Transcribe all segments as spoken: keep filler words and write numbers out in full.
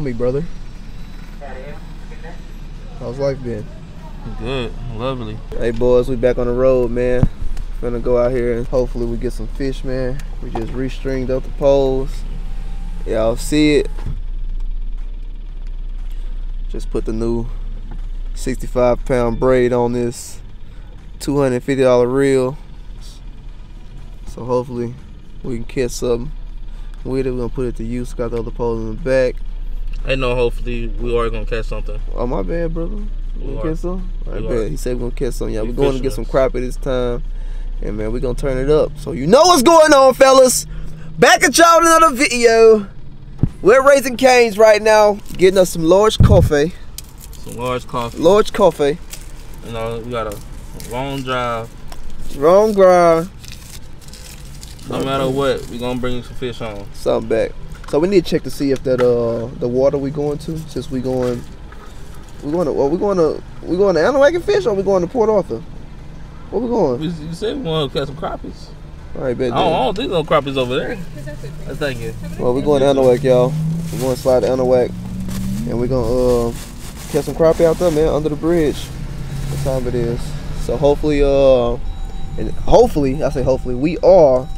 tell me, brother. How's life been? Good, lovely. Hey boys, we back on the road, man. Gonna go out here and hopefully we get some fish, man. We just restringed up the poles. Y'all see it. Just put the new sixty-five pound braid on this two hundred fifty dollar reel. So hopefully we can catch something with it. We're gonna put it to use. Got the other pole in the back. Hey, no, hopefully we are gonna catch something. Oh, my bad, brother. We gonna catch some? I bet. He said we're gonna catch something. Yeah, we're going to get some crappie this time. And man, we're gonna turn it up. So you know what's going on, fellas. Back at y'all with another video. We're raising canes right now, getting us some large coffee. Some large coffee. Large coffee. You know, we got a long drive. Long drive. No matter what, we're gonna bring some fish on. Something back. So we need to check to see if that uh the water we going to, since we going we going to what we going to we going to Anahuac fish, or we going to Port Arthur? Where we going? You said we want to catch some crappies. All right, bet. I don't, I don't think no crappies over there. I think it. Well, we're going to Anahuac, y'all. We're going to slide to Anahuac, and we're going to uh, catch some crappie out there, man, under the bridge. What time it is? So hopefully, uh, and hopefully, I say hopefully, we are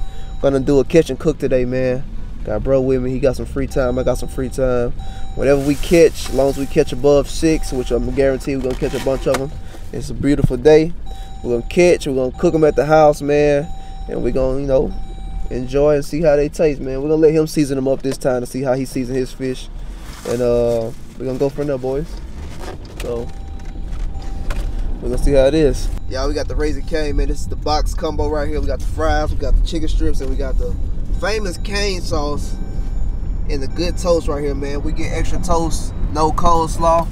going to do a catch and cook today, man. Got bro with me. He got some free time. I got some free time. Whatever we catch, as long as we catch above six, which I'm guaranteed we're going to catch a bunch of them. It's a beautiful day. We're gonna catch, we're gonna cook them at the house, man, and we're gonna, you know, enjoy and see how they taste, man. We're gonna let him season them up this time to see how he seasoned his fish, and uh, we're gonna go from there, boys. So we're gonna see how it is. Y'all, we got the Razor Cane, man. This is the box combo right here. We got the fries, we got the chicken strips, and we got the famous cane sauce and the good toast right here, man. We get extra toast, no coleslaw.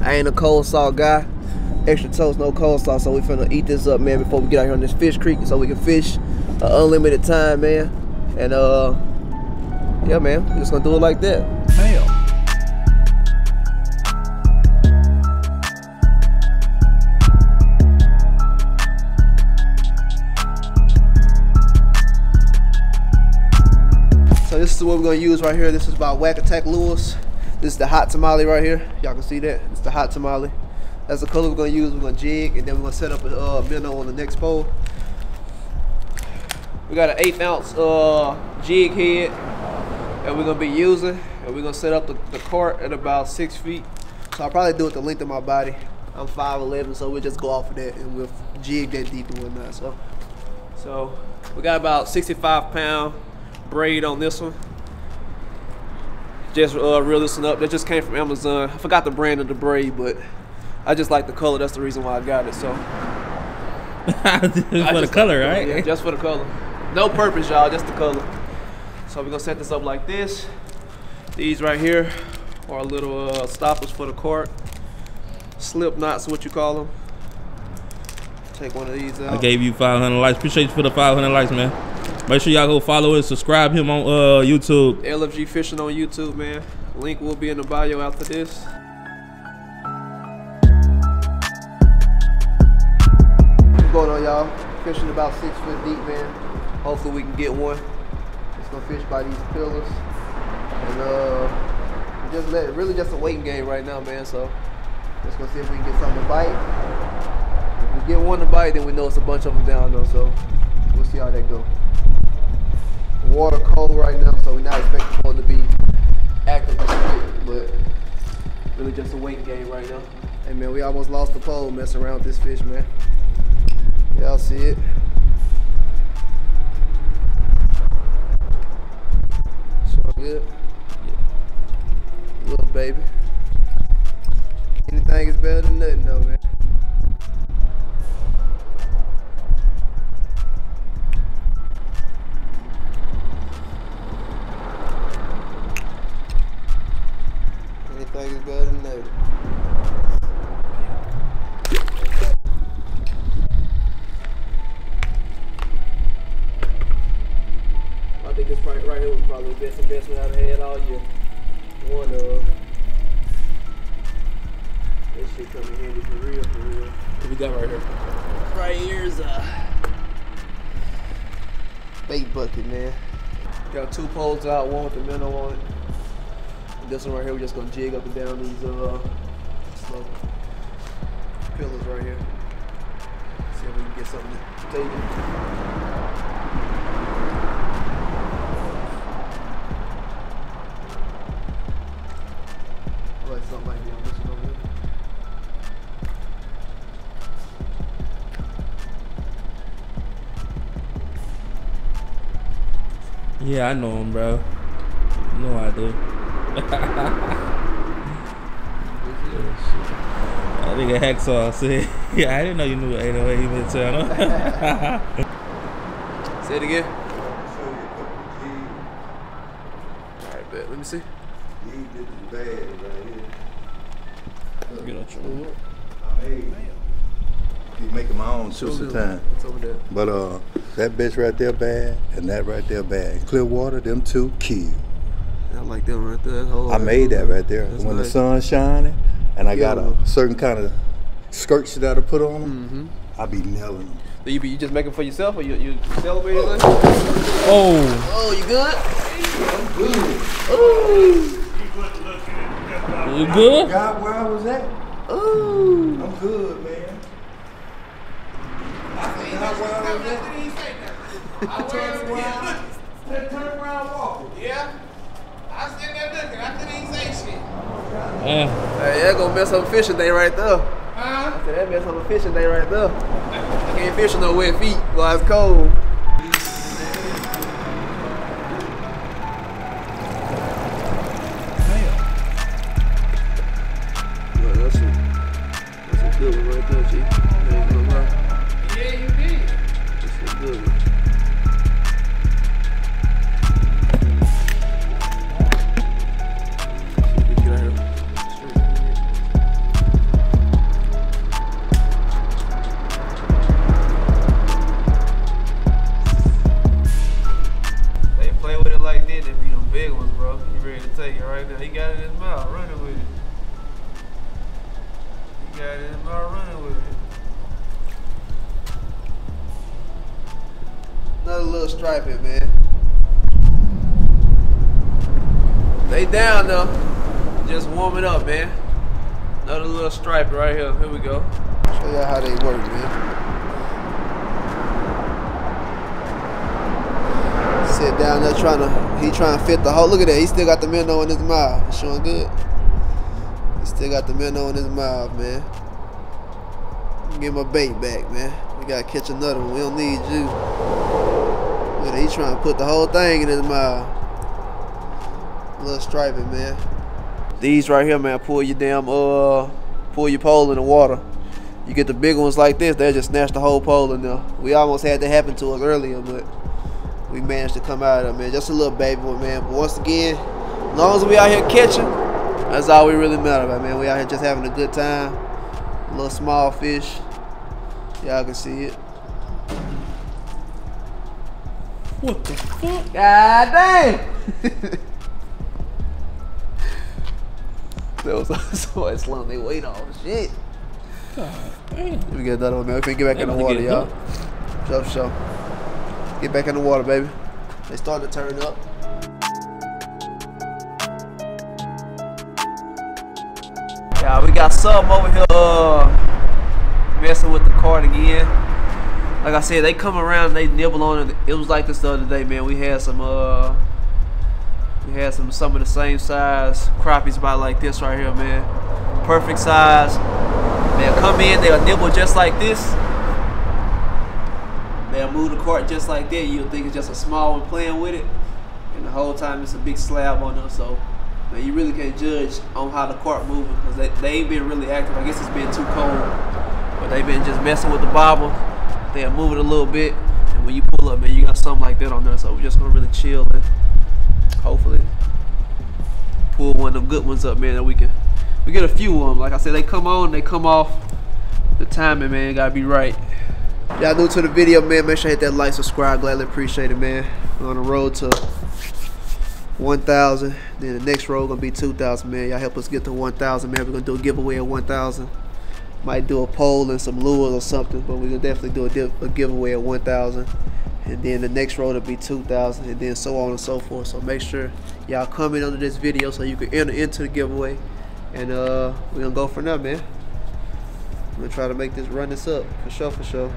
I ain't a coleslaw guy. Extra toast, no coleslaw, so we finna eat this up, man, before we get out here on this fish creek, so we can fish an unlimited time, man. And uh, yeah, man, we're just gonna do it like that. Hell. So this is what we're gonna use right here. This is by Whack Attack Lewis. This is the hot tamale right here. Y'all can see that. It's the hot tamale. That's the color we're gonna use. We're gonna jig, and then we're gonna set up a uh, minnow on the next pole. We got an eight ounce uh, jig head that we're gonna be using, and we're gonna set up the, the cart at about six feet. So I'll probably do it the length of my body. I'm five eleven, so we'll just go off of that, and we'll jig that deep and whatnot. So, so we got about sixty-five pound braid on this one. Just uh, reel this one up. That just came from Amazon. I forgot the brand of the braid, but I just like the color. That's the reason why I got it. So just for just the color, like, right? Yeah, just for the color. No purpose, y'all. Just the color. So we're gonna set this up like this. These right here are little uh, stoppers for the cart. Slip knots, what you call them. Take one of these out. I gave you five hundred likes. Appreciate you for the five hundred likes, man. Make sure y'all go follow and subscribe him on uh, YouTube. L F G Fishing on YouTube, man. Link will be in the bio after this. On y'all, fishing about six foot deep, man. Hopefully we can get one. Just gonna fish by these pillars, and uh, just let really just a waiting game right now, man. So just gonna see if we can get something to bite. If we get one to bite, then we know it's a bunch of them down though. So we'll see how that go. Water cold right now, so we're not expecting one to be active as but really just a waiting game right now. Hey man, we almost lost the pole messing around with this fish, man. Y'all see it. So good. Yeah. Little baby. Anything is better than nothing though, man. Anything is better than nothing. I think this right, right here was probably the best investment I've had all year. One of uh, this shit coming handy for real, for real. What do we got right here? Right here is a bait bucket, man. Got two poles out, one with the minnow on it. This one right here, we're just gonna jig up and down these uh slow pillars right here. See if we can get something to take it. Probably something might be on this one over here. Yeah, I know him, bro. No idea. I think a hacksaw. See, yeah, I didn't know you knew what eight oh eight even channel. Say it again. All right, bet. Let me see. These bitches bad right here. Get out your wood. I keep making my own suits of time. It's over there. But uh. That bitch right there bad, and that right there bad. Clearwater, them two kill. I like them right there. Whole I made that right there. That's when nice. The sun's shining, and I yeah. got a certain kind of skirts that I put on them, mm-hmm. I be nailing them. So you be you just making for yourself, or you you celebrating? Oh. oh, oh, you good? I'm good. Ooh. You good? I forgot where I was at. Ooh. I'm good, man. I forgot where I was at. I turned around, turned around walking. Yeah. I was sitting there looking. I couldn't even say shit. Yeah. Hey, that gonna mess up fishing day right there. Huh? I said that mess up a fishing day right there. I can't fish with no wet feet while it's cold. Striping, man. They down though. Just warming up, man. Another little stripe right here. Here we go. Show y'all how they work, man. Sit down there trying to, he trying to fit the hole. Look at that. He still got the minnow in his mouth. It's showing good. He still got the minnow in his mouth, man. Get my bait back, man. We gotta catch another one. We don't need you. He's trying to put the whole thing in his mouth. Little striping, man. These right here, man, pull your damn uh, pull your pole in the water. You get the big ones like this, they just snatch the whole pole in there. We almost had that happen to us earlier, but we managed to come out of it, man. Just a little baby one, man. But once again, as long as we out here catching, that's all we really matter about, man. We out here just having a good time. A little small fish. Y'all can see it. What the fuck? God damn! That was somebody slung their weight off. Shit. God damn. Let me get another one, man. We finna get back in the water, y'all. Show, show. Get back in the water, baby. They starting to turn up. Yeah, we got something over here uh, messing with the cart again. Like I said, they come around and they nibble on it. It was like this the other day, man. We had some, uh, we had some some of the same size crappies about like this right here, man. Perfect size. They'll come in, they'll nibble just like this. They'll move the cart just like that. You'll think it's just a small one playing with it, and the whole time it's a big slab on them. So, man, you really can't judge on how the cart moving because they, they ain't been really active. I guess it's been too cold, but they've been just messing with the bobble. They'll move it a little bit, and when you pull up, man, you got something like that on there. So we're just gonna really chill and hopefully pull one of them good ones up, man. That we can, we get a few of them. Like I said, they come on, they come off. The timing, man, gotta be right. Y'all new to the video, man? Make sure you hit that like, subscribe. Gladly appreciate it, man. We're on the road to one thousand. Then the next road gonna be two thousand, man. Y'all help us get to one thousand, man. We're gonna do a giveaway at one thousand. Might do a poll and some lures or something, but we can definitely do a, a giveaway at one thousand. and then the next row will be two thousand, and then so on and so forth. So make sure y'all comment under this video so you can enter into the giveaway, and uh we're gonna go for now, man. I'm gonna try to make this run this up for sure, for sure.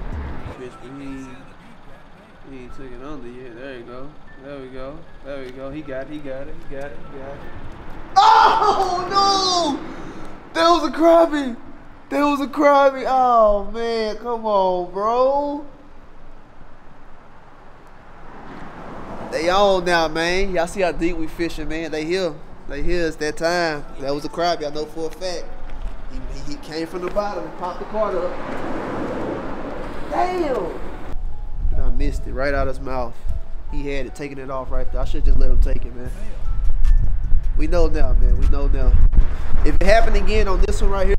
Bitch, we need, we need to get under here. There you go. There we go. There we go. He got it. He got it. He got it. He got it. Oh no! That was a crappie. That was a crappie. Oh man, come on, bro. They on now, man. Y'all see how deep we fishing, man. They here. They here. It's that time. That was a crappie. I know for a fact. He, he came from the bottom and popped the card up. Damn. And I missed it right out of his mouth. He had it, taking it off right there. I should just let him take it, man. We know now, man. We know now. If it happened again on this one right here,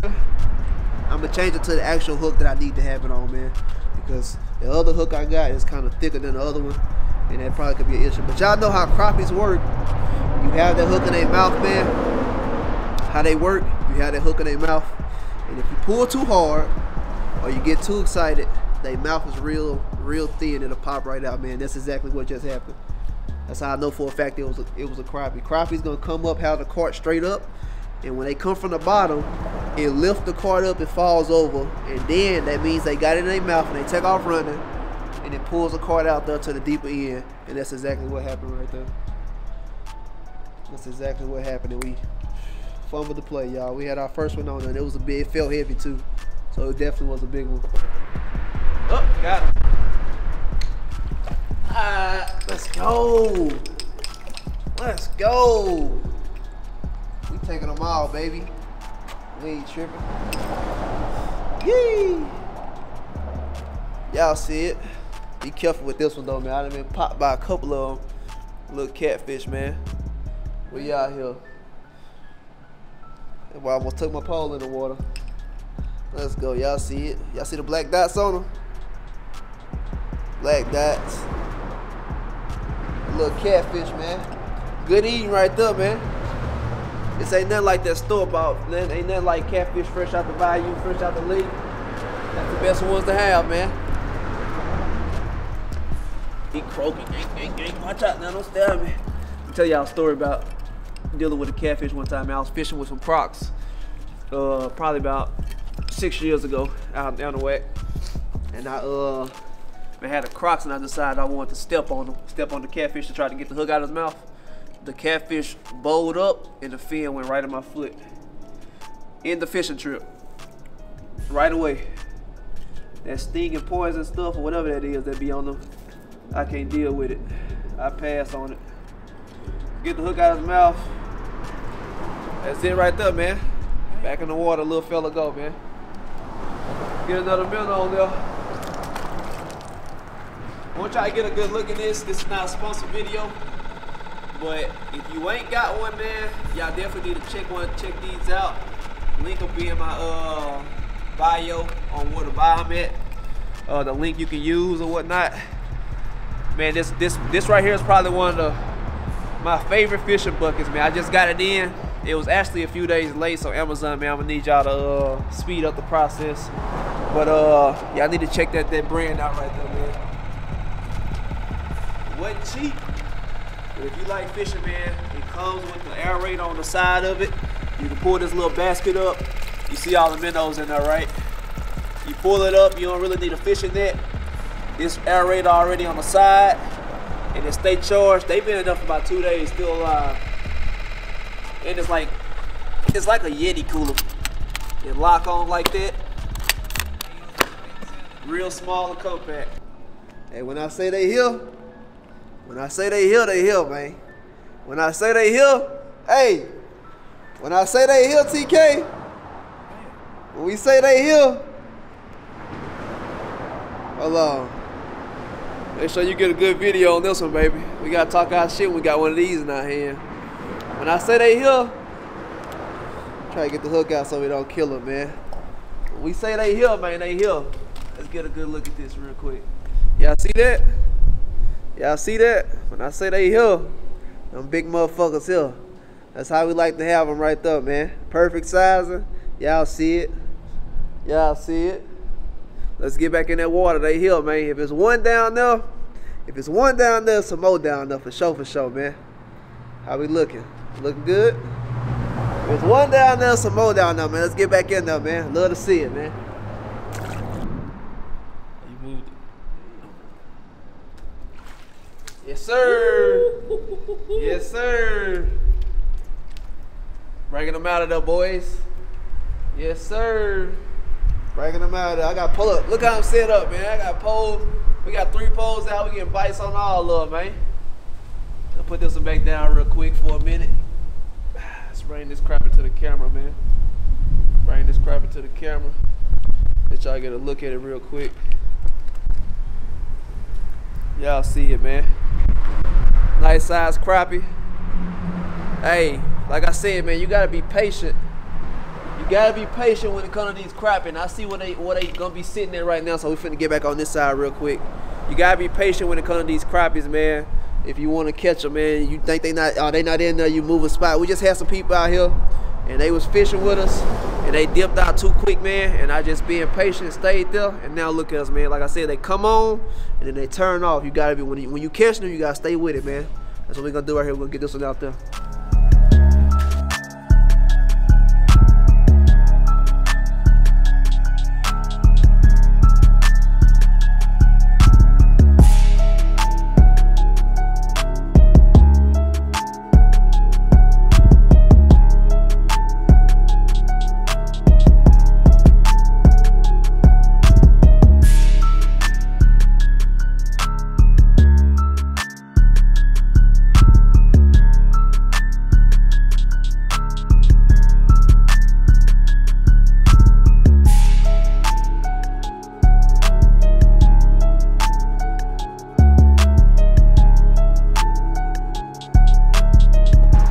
I'm going to change it to the actual hook that I need to have it on, man. Because the other hook I got is kind of thicker than the other one, and that probably could be an issue. But y'all know how crappies work. You have that hook in their mouth, man. How they work, you have that hook in their mouth. And if you pull too hard or you get too excited, their mouth is real, real thin. It'll pop right out, man. That's exactly what just happened. That's how I know for a fact it was a, it was a crappie. Crappie's gonna come up, have the cart straight up, and when they come from the bottom, it lifts the cart up, it falls over, and then that means they got it in their mouth and they take off running, and it pulls the cart out there to the deeper end, and that's exactly what happened right there. That's exactly what happened, and we fumbled the play, y'all. We had our first one on, and it was a big, it felt heavy too, so it definitely was a big one. Oh, got it. Alright, let's go. Let's go. We taking them all, baby. We ain't tripping. Yee! Y'all see it. Be careful with this one though, man. I done been popped by a couple of them little catfish, man. We out here. That's why I almost took my pole in the water. Let's go. Y'all see it. Y'all see the black dots on them? Black dots. A little catfish, man. Good eating right there, man. This ain't nothing like that store-bought. Ain't nothing like catfish fresh out the bayou, fresh out the lake. That's the best ones to have, man. He croaking. Watch out now, don't stab me. I'll tell y'all a story about dealing with a catfish one time. I was fishing with some crocs, uh, probably about six years ago, out down the Whack. And I, uh, I had a crocs, and I decided I wanted to step on him, step on the catfish to try to get the hook out of his mouth. The catfish bowled up, and the fin went right in my foot. End the fishing trip. Right away. That stinging poison stuff, or whatever that is that be on them, I can't deal with it. I pass on it. Get the hook out of his mouth. That's it right there, man. Back in the water, little fella go, man. Get another minnow on there. I want y'all to get a good look at this. This is not a sponsored video, but if you ain't got one, man, y'all definitely need to check one, check these out. Link will be in my uh, bio on where to buy them at. Uh, the link you can use or whatnot. Man, this this this right here is probably one of the, my favorite fishing buckets, man. I just got it in. It was actually a few days late, so Amazon, man, I'm gonna need y'all to uh, speed up the process. But uh, y'all need to check that that brand out right there, man. Wasn't cheap, but if you like fishing, man, it comes with the aerator on the side of it. You can pull this little basket up. You see all the minnows in there, right? You pull it up, you don't really need a fishing net. This aerator already on the side, and it stay charged. They've been enough for about two days, still alive. And it's like, it's like a Yeti cooler. It lock on like that. Real small and compact. Hey, when I say they here, when I say they here, they here, man. When I say they here, hey. When I say they here, T K. When we say they here, hold on. Make sure you get a good video on this one, baby. We gotta talk our shit. We got one of these in our hand. When I say they here, try to get the hook out so we don't kill them, man. When we say they here, man, they here. Let's get a good look at this real quick. Y'all see that? Y'all see that? When I say they here, them big motherfuckers here. That's how we like to have them right there, man. Perfect sizing. Y'all see it. Y'all see it. Let's get back in that water. They here, man. If it's one down there, If it's one down there, some more down there for sure, for sure, man. How we looking? Looking good? If it's one down there, some more down there, man. Let's get back in there, man. Love to see it, man. You moved it. Yes, sir. Yes, sir. Breaking them out of there, boys. Yes, sir. Breaking them out of there. I got pull up. Look how I'm set up, man. I got poles. We got three poles out. We getting bites on all of them, man. I'll put this one back down real quick for a minute. Let's bring this crap into the camera, man. Bring this crap into the camera. Let y'all get a look at it real quick. Y'all see it, man. Nice size crappie. Hey, like I said, man, you gotta be patient. You gotta be patient when it comes to these crappie. And I see what they what they gonna be sitting there right now, so we finna get back on this side real quick. You gotta be patient when it comes to these crappies, man. If you want to catch them, man, you think they not, are they not in there, you move a spot. We just had some people out here, and they was fishing with us, and they dipped out too quick, man, and I just being patient, stayed there, and now look at us, man. Like I said, they come on, and then they turn off. You got to be, when you, when you catch them, you got to stay with it, man. That's what we're going to do right here. We're going to get this one out there.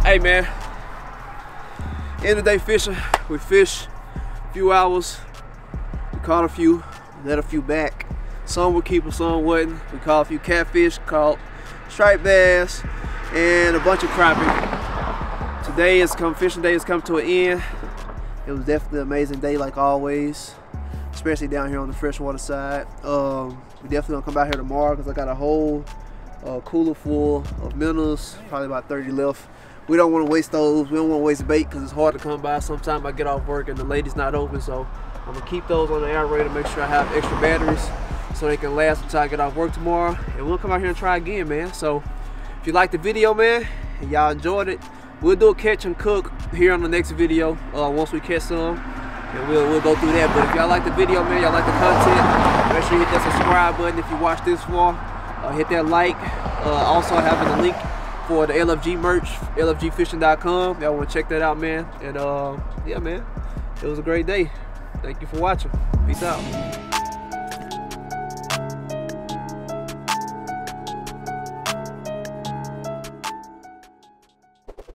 Hey man, end of day fishing. We fish a few hours, we caught a few, let a few back. Some were keepers, some wasn't. We caught a few catfish, caught striped bass, and a bunch of crappie. Today is come, fishing day has come to an end. It was definitely an amazing day like always, especially down here on the freshwater side. Um, we definitely gonna come out here tomorrow because I got a whole uh, cooler full of minnows, probably about thirty left. We don't want to waste those. We don't want to waste bait because it's hard to come by. Sometimes I get off work and the lady's not open, so I'm going to keep those on the aerator, make sure I have extra batteries so they can last until I get off work tomorrow. And we'll come out here and try again, man. So if you liked the video, man, and y'all enjoyed it, we'll do a catch and cook here on the next video uh, once we catch some, and we'll, we'll go through that. But if y'all like the video, man, y'all like the content, make sure you hit that subscribe button if you watch this far. Uh, hit that like. Uh, also, I have a link for the L F G merch, L F G fishing dot com. Y'all want to check that out, man. And uh, yeah, man, it was a great day. Thank you for watching. Peace out.